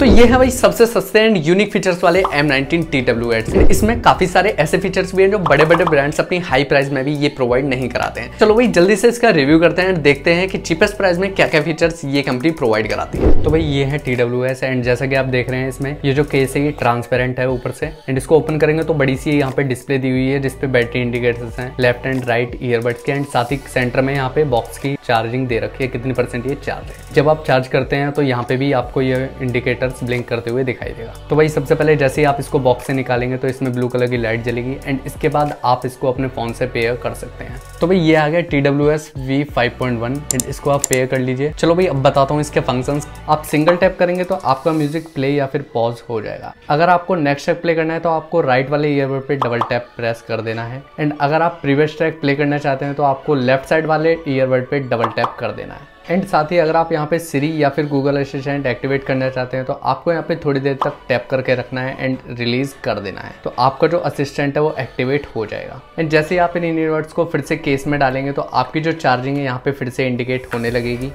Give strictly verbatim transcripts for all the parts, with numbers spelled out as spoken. तो ये है भाई सबसे सस्ते एंड यूनिक फीचर्स वाले M nineteen T W S. इसमें काफी सारे ऐसे फीचर्स भी हैं जो बड़े बड़े ब्रांड्स अपनी हाई प्राइस में भी ये प्रोवाइड नहीं कराते हैं। चलो भाई जल्दी से इसका रिव्यू करते हैं, देखते हैं कि चीपेस्ट प्राइस में क्या क्या फीचर्स ये कंपनी प्रोवाइड कराती है। तो भाई ये है टी डब्ल्यू एस एंड जैसा कि आप देख रहे हैं इसमें ये जो केस है ये ट्रांसपेरेंट है ऊपर से एंड इसको ओपन करेंगे तो बड़ी सी यहाँ पे डिस्प्ले दी हुई है जिसपे बैटरी इंडिकेटर्स हैं, लेफ्ट एंड राइट ईयरबड्स के एंड साथ ही सेंटर में यहाँ पे बॉक्स की चार्जिंग दे रखी है, कितनी परसेंट ये चार्ज है। जब आप चार्ज करते हैं तो यहाँ पे भी आपको ये इंडिकेटर ब्लिंक करते हुए दिखाई देगा। तो भाई सबसे पहले जैसे ही आप इसको बॉक्स से निकालेंगे तो इसमें ब्लू कलर की लाइट जलेगी एंड इसके बाद आप इसको अपने फोन से पेयर कर सकते हैं। तो भाई ये आ गया T W S V five point one and इसको आप पेयर कर लीजिए। चलो भाई अब बताता हूँ इसके फंक्शंस। आप सिंगल टैप करेंगे तो आपका म्यूजिक प्ले या फिर पॉज हो जाएगा। अगर आपको नेक्स्ट ट्रैक प्ले करना है तो आपको राइट वाले ईयरबड पे डबल टैप प्रेस कर देना है एंड अगर आप प्रीवियस ट्रैक प्ले करना चाहते हैं तो आपको लेफ्ट साइड वाले ईयरबड पे डबल टैप कर देना है। एंड साथ ही अगर आप यहाँ पे Siri या फिर Google Assistant एक्टिवेट करना चाहते हैं तो आपको यहाँ पे थोड़ी देर तक टैप करके रखना है एंड रिलीज कर देना है, तो आपका जो असिस्टेंट है वो एक्टिवेट हो जाएगा। एंड जैसे ही आप इन ईयरबड्स को फिर से केस में डालेंगे तो आपकी जो चार्जिंग है यहाँ पे फिर से इंडिकेट होने लगेगी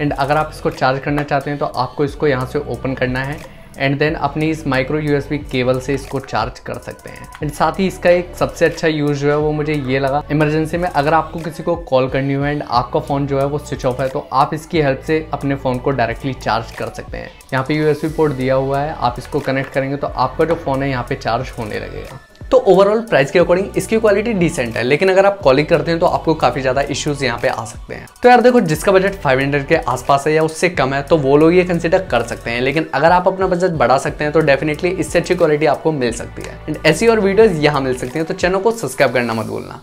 एंड अगर आप इसको चार्ज करना चाहते हैं तो आपको इसको यहाँ से ओपन करना है एंड देन अपनी इस माइक्रो यूएसबी केबल से इसको चार्ज कर सकते हैं। एंड साथ ही इसका एक सबसे अच्छा यूज जो है वो मुझे ये लगा, इमरजेंसी में अगर आपको किसी को कॉल करनी हो एंड आपका फ़ोन जो है वो स्विच ऑफ है तो आप इसकी हेल्प से अपने फ़ोन को डायरेक्टली चार्ज कर सकते हैं। यहाँ पे यूएसबी पोर्ट दिया हुआ है, आप इसको कनेक्ट करेंगे तो आपका जो फ़ोन है यहाँ पे चार्ज होने लगेगा। तो ओवरऑल प्राइस के अकॉर्डिंग इसकी क्वालिटी डिसेंट है, लेकिन अगर आप कॉलिंग करते हैं तो आपको काफी ज्यादा इश्यूज यहाँ पे आ सकते हैं। तो यार देखो जिसका बजट पाँच सौ के आसपास है या उससे कम है तो वो लोग ये कंसिडर कर सकते हैं, लेकिन अगर आप अपना बजट बढ़ा सकते हैं तो डेफिनेटली इससे अच्छी क्वालिटी आपको मिल सकती है। एंड ऐसी और वीडियोज यहाँ मिल सकती है, तो चैनल को सब्सक्राइब करना मत भूलना।